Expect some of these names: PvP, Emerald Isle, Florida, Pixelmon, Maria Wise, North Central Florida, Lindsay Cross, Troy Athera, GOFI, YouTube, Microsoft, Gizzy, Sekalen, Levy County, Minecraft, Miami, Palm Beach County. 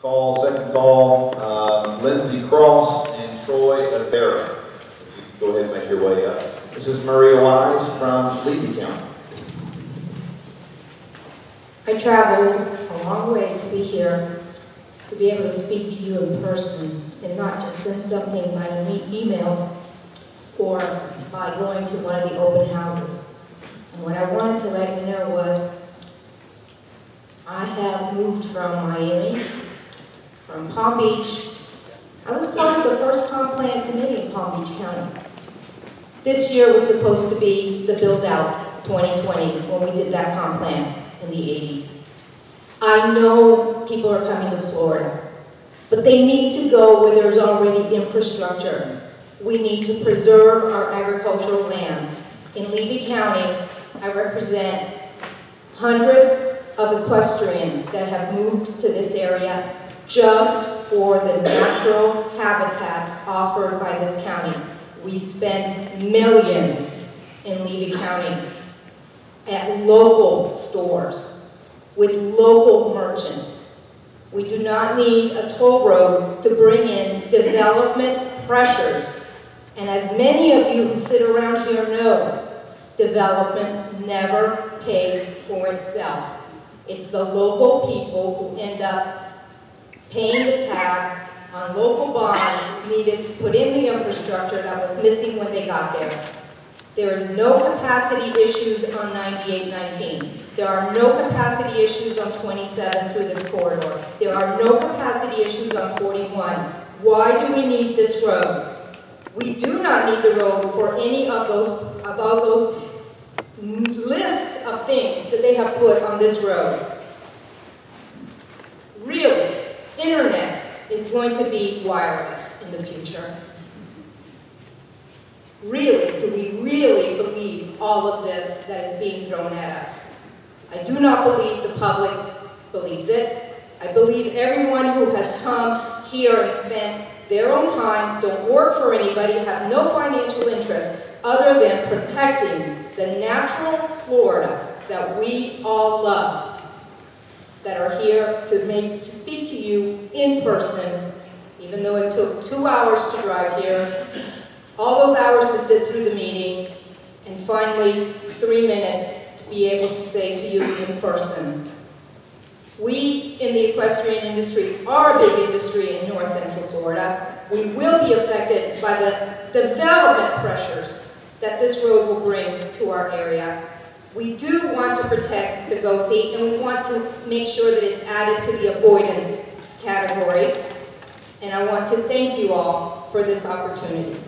Call, second call, Lindsay Cross and Troy Athera. Go ahead and make your way up. This is Maria Wise from Levy County. I traveled a long way to be here, to be able to speak to you in person and not just send something by email or by going to one of the open houses. And what I wanted to let you know was I have moved from Miami, from Palm Beach. I was part of the first comp plan committee in Palm Beach County. This year was supposed to be the build out 2020 when we did that comp plan in the 80s. I know people are coming to Florida, but they need to go where there's already infrastructure. We need to preserve our agricultural lands. In Levy County, I represent hundreds of equestrians that have moved to this area just for the natural habitats offered by this county. We spend millions in Levy County at local stores with local merchants. We do not need a toll road to bring in development pressures. And as many of you who sit around here know, development never pays for itself. It's the local people who end up paying the tab on local bonds needed to put in the infrastructure that was missing when they got there. There is no capacity issues on 9819. There are no capacity issues on 27 through this corridor. There are no capacity issues on 41. Why do we need this road? We do not need the road for any of those, above those lists of things that they have put on this road. Really. Internet is going to be wireless in the future. Really, do we really believe all of this that is being thrown at us? I do not believe the public believes it. I believe everyone who has come here and spent their own time, don't work for anybody, have no financial interest other than protecting the natural Florida that we all love, that are here to speak to you in person, even though it took 2 hours to drive here, all those hours to sit through the meeting, and finally 3 minutes to be able to say to you in person. We in the equestrian industry are a big industry in North Central Florida. We will be affected by the development pressures that this road will bring to our area. We do want to protect the GOFI, and we want to make sure that it's added to the avoidance category. And I want to thank you all for this opportunity.